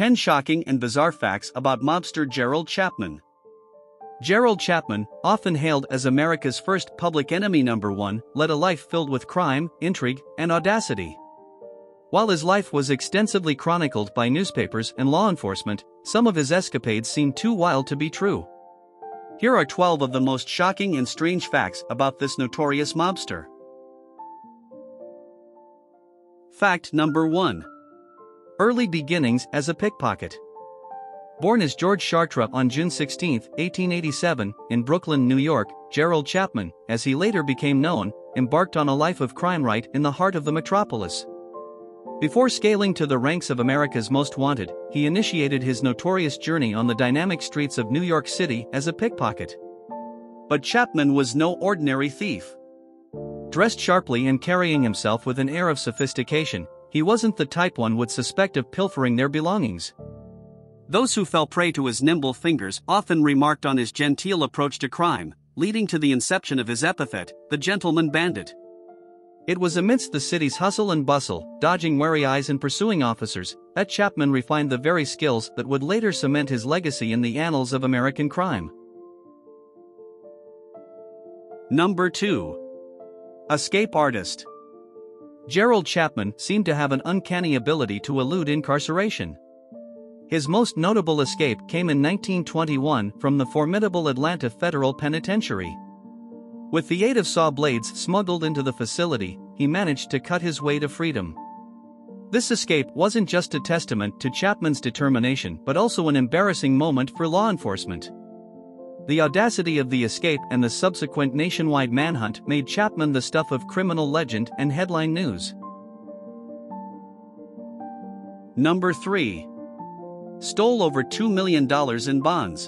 10 Shocking and Bizarre Facts About Mobster Gerald Chapman. Gerald Chapman, often hailed as America's first public enemy number one, led a life filled with crime, intrigue, and audacity. While his life was extensively chronicled by newspapers and law enforcement, some of his escapades seemed too wild to be true. Here are 12 of the most shocking and strange facts about this notorious mobster. Fact number 1. Early beginnings as a pickpocket. Born as George Chartres on June 16, 1887, in Brooklyn, New York, Gerald Chapman, as he later became known, embarked on a life of crime right in the heart of the metropolis. Before scaling to the ranks of America's Most Wanted, he initiated his notorious journey on the dynamic streets of New York City as a pickpocket. But Chapman was no ordinary thief. Dressed sharply and carrying himself with an air of sophistication, he wasn't the type one would suspect of pilfering their belongings. Those who fell prey to his nimble fingers often remarked on his genteel approach to crime, leading to the inception of his epithet, the Gentleman Bandit. It was amidst the city's hustle and bustle, dodging wary eyes and pursuing officers, that Chapman refined the very skills that would later cement his legacy in the annals of American crime. Number 2. Escape Artist. Gerald Chapman seemed to have an uncanny ability to elude incarceration. His most notable escape came in 1921 from the formidable Atlanta Federal Penitentiary. With the aid of saw blades smuggled into the facility, he managed to cut his way to freedom. This escape wasn't just a testament to Chapman's determination but also an embarrassing moment for law enforcement. The audacity of the escape and the subsequent nationwide manhunt made Chapman the stuff of criminal legend and headline news. Number 3. Stole over $2 million in bonds.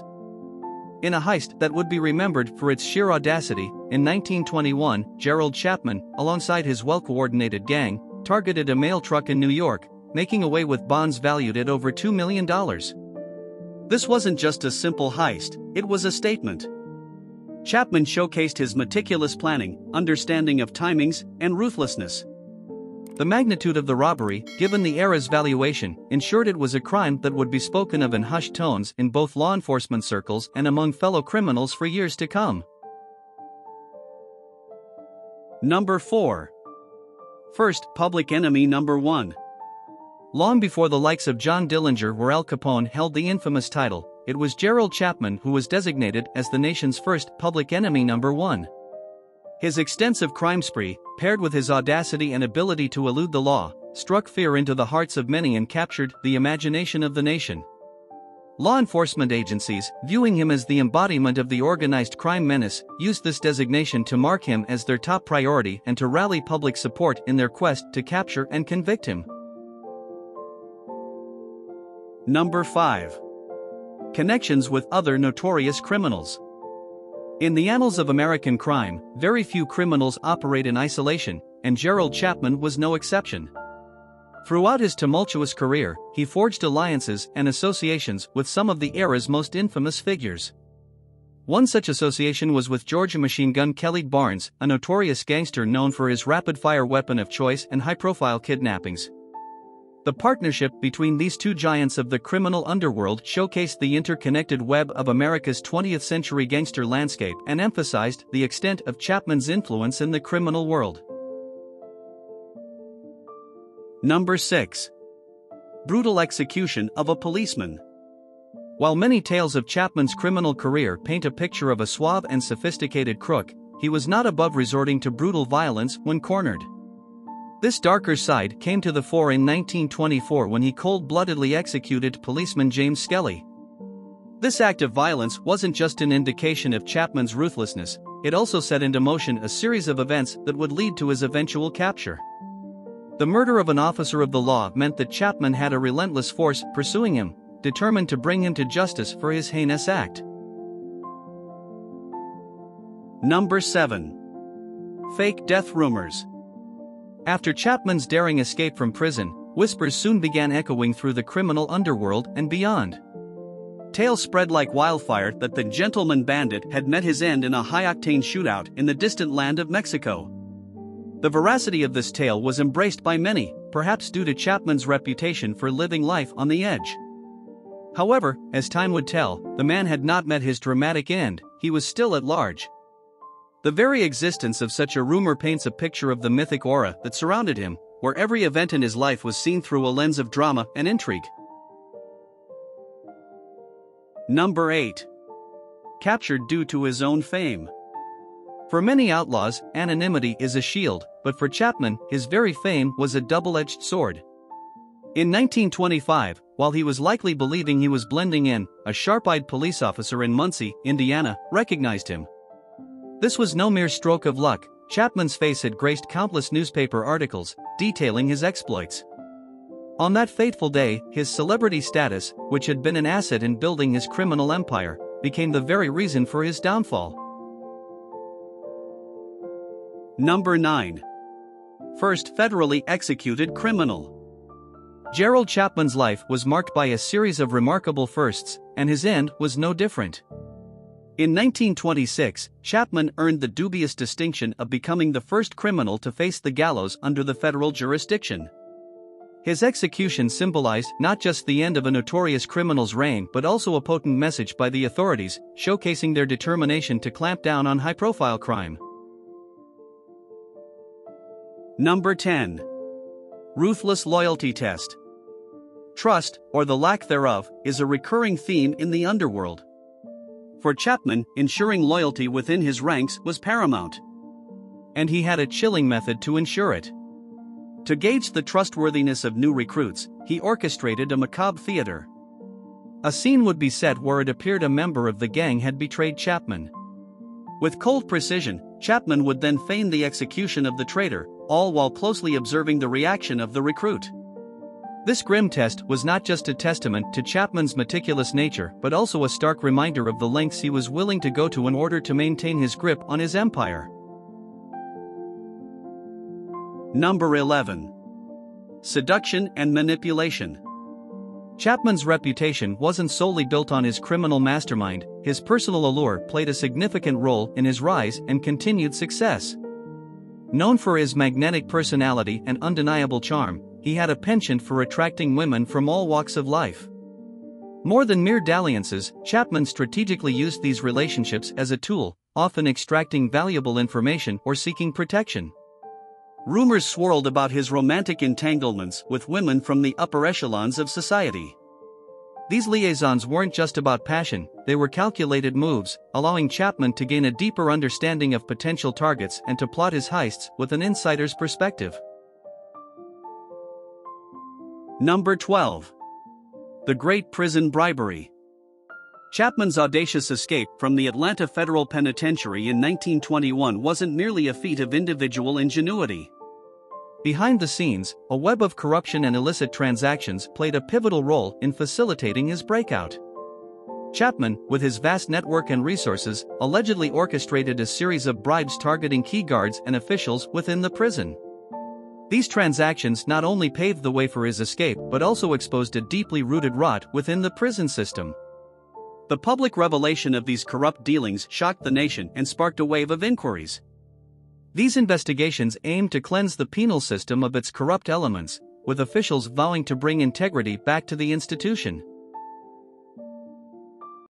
In a heist that would be remembered for its sheer audacity, in 1921, Gerald Chapman, alongside his well-coordinated gang, targeted a mail truck in New York, making away with bonds valued at over $2 million. This wasn't just a simple heist, it was a statement. Chapman showcased his meticulous planning, understanding of timings, and ruthlessness. The magnitude of the robbery, given the era's valuation, ensured it was a crime that would be spoken of in hushed tones in both law enforcement circles and among fellow criminals for years to come. Number 4. First Public Enemy Number 1. Long before the likes of John Dillinger or Al Capone held the infamous title, it was Gerald Chapman who was designated as the nation's first Public Enemy Number 1. His extensive crime spree, paired with his audacity and ability to elude the law, struck fear into the hearts of many and captured the imagination of the nation. Law enforcement agencies, viewing him as the embodiment of the organized crime menace, used this designation to mark him as their top priority and to rally public support in their quest to capture and convict him. Number 5. Connections with other notorious criminals. In the annals of American crime, very few criminals operate in isolation, and Gerald Chapman was no exception. Throughout his tumultuous career, he forged alliances and associations with some of the era's most infamous figures. One such association was with George Machine Gun Kelly Barnes, a notorious gangster known for his rapid-fire weapon of choice and high-profile kidnappings. The partnership between these two giants of the criminal underworld showcased the interconnected web of America's 20th century gangster landscape and emphasized the extent of Chapman's influence in the criminal world. Number 6. Brutal execution of a policeman. While many tales of Chapman's criminal career paint a picture of a suave and sophisticated crook, he was not above resorting to brutal violence when cornered. This darker side came to the fore in 1924 when he cold-bloodedly executed policeman James Skelly. This act of violence wasn't just an indication of Chapman's ruthlessness, it also set into motion a series of events that would lead to his eventual capture. The murder of an officer of the law meant that Chapman had a relentless force pursuing him, determined to bring him to justice for his heinous act. Number 7. Fake death rumors. After Chapman's daring escape from prison, whispers soon began echoing through the criminal underworld and beyond. Tales spread like wildfire that the Gentleman Bandit had met his end in a high-octane shootout in the distant land of Mexico. The veracity of this tale was embraced by many, perhaps due to Chapman's reputation for living life on the edge. However, as time would tell, the man had not met his dramatic end, he was still at large. The very existence of such a rumor paints a picture of the mythic aura that surrounded him, where every event in his life was seen through a lens of drama and intrigue. Number 8. Captured due to his own fame. For many outlaws, anonymity is a shield, but for Chapman, his very fame was a double-edged sword. In 1925, while he was likely believing he was blending in, a sharp-eyed police officer in Muncie, Indiana, recognized him. This was no mere stroke of luck. Chapman's face had graced countless newspaper articles, detailing his exploits. On that fateful day, his celebrity status, which had been an asset in building his criminal empire, became the very reason for his downfall. Number 9. First federally executed criminal. Gerald Chapman's life was marked by a series of remarkable firsts, and his end was no different. In 1926, Chapman earned the dubious distinction of becoming the first criminal to face the gallows under the federal jurisdiction. His execution symbolized not just the end of a notorious criminal's reign but also a potent message by the authorities, showcasing their determination to clamp down on high-profile crime. Number 10. Ruthless loyalty test. Trust, or the lack thereof, is a recurring theme in the underworld. For Chapman, ensuring loyalty within his ranks was paramount. And he had a chilling method to ensure it. To gauge the trustworthiness of new recruits, he orchestrated a macabre theater. A scene would be set where it appeared a member of the gang had betrayed Chapman. With cold precision, Chapman would then feign the execution of the traitor, all while closely observing the reaction of the recruit. This grim test was not just a testament to Chapman's meticulous nature but also a stark reminder of the lengths he was willing to go to in order to maintain his grip on his empire. Number 11. Seduction and manipulation. Chapman's reputation wasn't solely built on his criminal mastermind, his personal allure played a significant role in his rise and continued success. Known for his magnetic personality and undeniable charm, he had a penchant for attracting women from all walks of life. More than mere dalliances, Chapman strategically used these relationships as a tool, often extracting valuable information or seeking protection. Rumors swirled about his romantic entanglements with women from the upper echelons of society. These liaisons weren't just about passion, they were calculated moves, allowing Chapman to gain a deeper understanding of potential targets and to plot his heists with an insider's perspective. Number 12. The Great Prison Bribery. Chapman's audacious escape from the Atlanta Federal Penitentiary in 1921 wasn't merely a feat of individual ingenuity. Behind the scenes, a web of corruption and illicit transactions played a pivotal role in facilitating his breakout. Chapman, with his vast network and resources, allegedly orchestrated a series of bribes targeting key guards and officials within the prison. These transactions not only paved the way for his escape but also exposed a deeply rooted rot within the prison system. The public revelation of these corrupt dealings shocked the nation and sparked a wave of inquiries. These investigations aimed to cleanse the penal system of its corrupt elements, with officials vowing to bring integrity back to the institution.